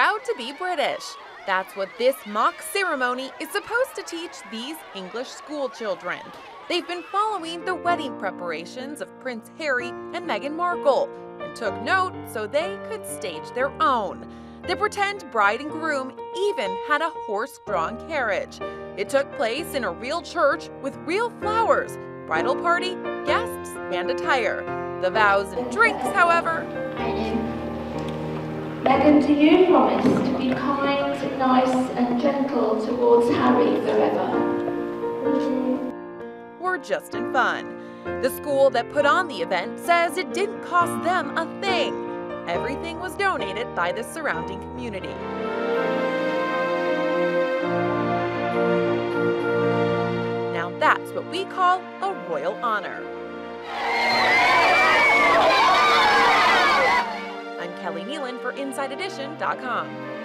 proud to be British. That's what this mock ceremony is supposed to teach these English school children. They've been following the wedding preparations of Prince Harry and Meghan Markle and took note so they could stage their own. The pretend bride and groom even had a horse-drawn carriage. It took place in a real church with real flowers, bridal party, guests, and attire. The vows and drinks, however... Meghan, do you promise to be kind, nice, and gentle towards Harry forever? We're just in fun. The school that put on the event says it didn't cost them a thing. Everything was donated by the surrounding community. Now that's what we call a royal honor. I'm Kelly Nealon for InsideEdition.com.